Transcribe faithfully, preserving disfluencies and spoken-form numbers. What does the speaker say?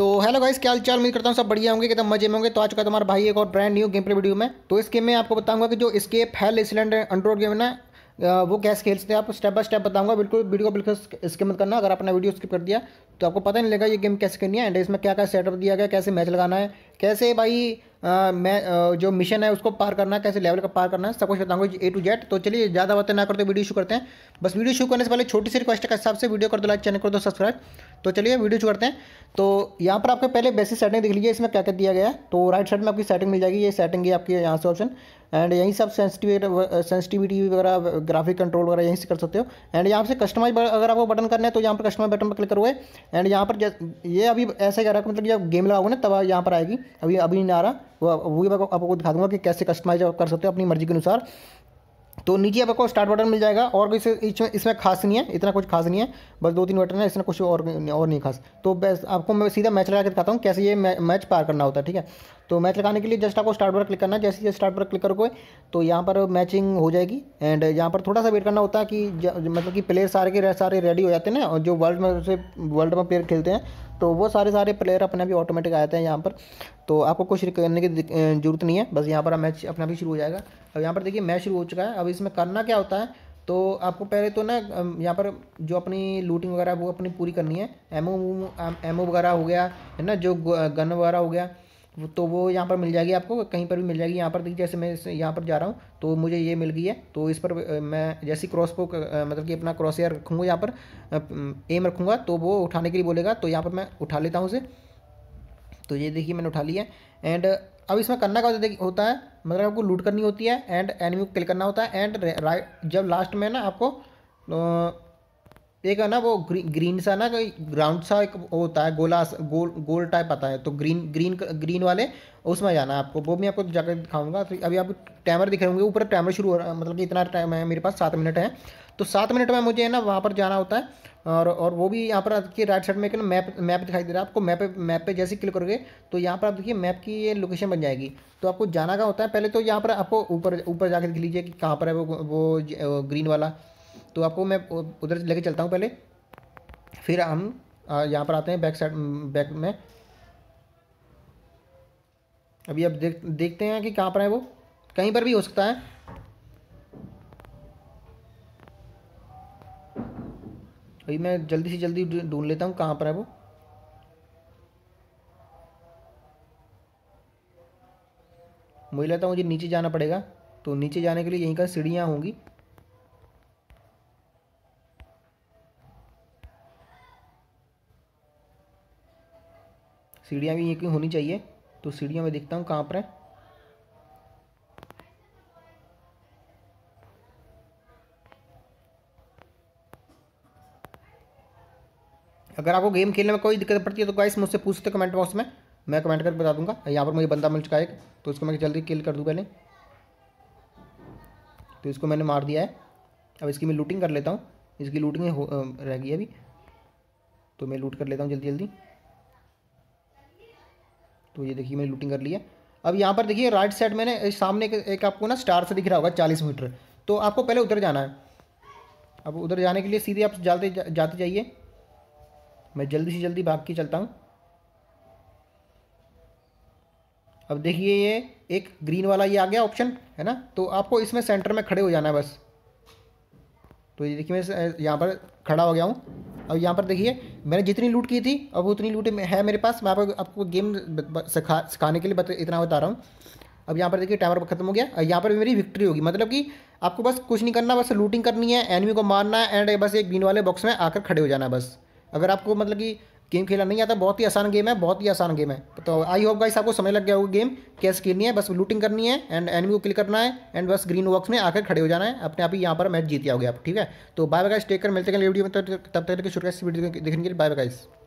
तो hello guys, क्या हाल चाल। उम्मीद करता हूँ सब बढ़िया होंगे, एकदम मजे में होंगे। तो आज का तुम्हारा भाई एक और brand new game play video में। तो इस गेम में आपको बताऊंगा कि जो escape hell island underworld game है ना, वो कैसे खेलते हैं आप, स्टेप बाय स्टेप बताऊंगा। बिल्कुल वीडियो को बिल्कुल स्किप मत करना। अगर आपने वीडियो स्किप कर दिया तो आपको पता नहीं लगा ये गेम कैसे खेलनी है, एंड इसमें क्या क्या सेटअप दिया गया, कैसे मैच लगाना है, कैसे भाई मैं जो मिशन है उसको पार करना है, कैसे लेवल का पार करना है, सब कुछ बताऊंगा ए टू जेड। तो चलिए ज़्यादा बातें ना करते वीडियो शुरू करते हैं। बस वीडियो शुरू करने से पहले छोटी सी रिक्वेस्ट के हिसाब से वीडियो कर दो लाइक, चैनल कर दो सब्सक्राइब। तो चलिए वीडियो शुरू करते हैं। तो यहाँ पर आपको पहले बेसिक सेटिंग दिख लीजिए, इसमें क्या क्या दिया गया है। तो राइट साइड में आपकी सेटिंग मिल जाएगी, ये सेटिंग है आपकी यहाँ से ऑप्शन, एंड यहीं से आप सेंसिटिविटी सेंसिटिविटी वगैरह ग्राफिक कंट्रोल वगैरह यहीं से कर सकते हो। एंड यहाँ से कस्टमाइज अगर आपको बटन करना है तो यहाँ पर कस्टमाइज बटन पर क्लिक करोगे, एंड यहाँ पर ये अभी ऐसा कह रहा है, मतलब जब गेम लगाओगे ना तब यहाँ पर आएगी, अभी अभी नहीं आ रहा। वो भी आपको दिखा दूंगा कि कैसे कस्टमाइज कर सकते हो अपनी मर्जी के अनुसार। तो नीचे आपको स्टार्ट बटन मिल जाएगा, और इस इसमें इसमें खास नहीं है, इतना कुछ खास नहीं है, बस दो तीन बटन है, इसमें कुछ और और नहीं खास। तो बस आपको मैं सीधा मैच लगा के दिखाता हूँ कैसे ये मैच पार करना होता है, ठीक है। तो मैच लगाने के लिए जस्ट आपको स्टार्ट पर क्लिक करना है। जैसे ही स्टार्ट पर क्लिक करोगे तो यहाँ पर मैचिंग हो जाएगी, एंड यहाँ पर थोड़ा सा वेट करना होता है कि मतलब कि प्लेयर सारे के सारे रेडी हो जाते हैं ना, और जो वर्ल्ड में से वर्ल्ड में प्लेयर खेलते हैं तो वो सारे सारे प्लेयर अपने भी ऑटोमेटिक आते हैं यहाँ पर। तो आपको कुछ करने की जरूरत नहीं है, बस यहाँ पर मैच अपना भी शुरू हो जाएगा। अब यहाँ पर देखिए मैच शुरू हो चुका है। अब इसमें करना क्या होता है, तो आपको पहले तो ना यहाँ पर जो अपनी लूटिंग वगैरह वो अपनी पूरी करनी है। एमओ एमओ वगैरह हो गया है ना, जो गन वगैरह हो गया तो वो यहाँ पर मिल जाएगी आपको, कहीं पर भी मिल जाएगी। यहाँ पर देखिए जैसे मैं यहाँ पर जा रहा हूँ तो मुझे ये मिल गई है, तो इस पर मैं जैसे क्रॉस को मतलब कि अपना क्रॉस एयर रखूँगा, यहाँ पर एम रखूँगा तो वो उठाने के लिए बोलेगा, तो यहाँ पर मैं उठा लेता हूँ उसे। तो ये देखिए मैंने उठा लिया। एंड अब इसमें करना क्या होता है, मतलब आपको लूट करनी होती है, एंड एनिमी को किल करना होता है। एंड राइट जब लास्ट में ना आपको एक है ना वो ग्री, ग्रीन सा ना ग्राउंड सा एक होता है, गोला गोल गोल टाइप आता है, तो ग्रीन ग्रीन ग्रीन वाले उसमें जाना है आपको। वो भी आपको जाकर दिखाऊंगा। तो अभी आप टाइमर दिख रहे होंगे ऊपर, टाइमर शुरू हो रहा है, मतलब कि इतना टाइम है मेरे पास, सात मिनट है। तो सात मिनट में मुझे है ना वहाँ पर जाना होता है, और और वो भी यहाँ पर देखिए राइट साइड में एक ना मैप मैप दिखाई दे रहा है आपको। मैप मैप पे जैसे क्लिक करोगे तो यहाँ पर आप देखिए मैप की ये लोकेशन बन जाएगी। तो आपको जाना क्या होता है, पहले तो यहाँ पर आपको ऊपर ऊपर जाकर देख लीजिए कि कहाँ पर है वो वो ग्रीन वाला। तो आपको मैं उधर लेके चलता हूँ पहले, फिर हम यहाँ पर आते हैं बैक साइड बैक में। अभी अब देख देखते हैं कि कहाँ पर है वो, कहीं पर भी हो सकता है। अभी मैं जल्दी से जल्दी ढूंढ लेता हूँ कहाँ पर है वो। मुझे लगता है मुझे नीचे जाना पड़ेगा, तो नीचे जाने के लिए यहीं का सीढ़ियाँ होंगी। सीढ़ियाँ भी यहीं होनी चाहिए, तो सीढ़ियों में देखता हूँ कहाँ पर है। अगर आपको गेम खेलने में कोई दिक्कत पड़ती है तो गाइस मुझसे पूछते कमेंट बॉक्स में, मैं कमेंट करके बता दूंगा। यहाँ पर मुझे बंदा मिल चुका है, तो इसको मैं जल्दी किल कर दूँ पहले। तो इसको मैंने मार दिया है। अब इसकी मैं लूटिंग कर लेता हूँ, इसकी लूटिंग रह गई अभी, तो मैं लूट कर लेता हूँ जल्दी जल्दी। तो ये देखिए मैंने लूटिंग कर लिया। अब यहाँ पर देखिए राइट साइड में ना सामने एक आपको ना स्टार से दिख रहा होगा चालीस मीटर, तो आपको पहले उधर जाना है। अब उधर जाने के लिए सीधे आप जाते जाते जाइए। मैं जल्दी से जल्दी भाग के चलता हूँ। अब देखिए ये एक ग्रीन वाला ये आ गया ऑप्शन है ना, तो आपको इसमें सेंटर में खड़े हो जाना है बस। तो ये देखिए मैं यहाँ पर खड़ा हो गया हूँ। अब यहाँ पर देखिए मैंने जितनी लूट की थी अब उतनी लूट है मेरे पास। मैं आपको आपको गेम सिखा सिखाने के लिए बता इतना बता रहा हूँ। अब यहाँ पर देखिए टाइमर ख़त्म हो गया, और यहाँ पर भी मेरी विक्ट्री होगी, मतलब कि आपको बस कुछ नहीं करना, बस लूटिंग करनी है, एनिमी को मारना है, एंड बस एक ग्रीन वाले बॉक्स में आकर खड़े हो जाना है बस। अगर आपको मतलब कि गेम खेलना नहीं आता, बहुत ही आसान गेम है, बहुत ही आसान गेम है। तो आई होप गाइस आपको समझ लग गया होगा गेम कैसे खेलनी है। बस लूटिंग करनी है, एंड एनिमी को किल करना है, एंड बस ग्रीन बॉक्स में आकर खड़े हो जाना है, अपने आप ही यहाँ पर मैच जीत जाओगे आप, ठीक है। तो bye bye guys, take care, मिलते हैं अगले वीडियो में। तो तब तक के शुरू से वीडियो देखने के लिए बाय बाय गाइस।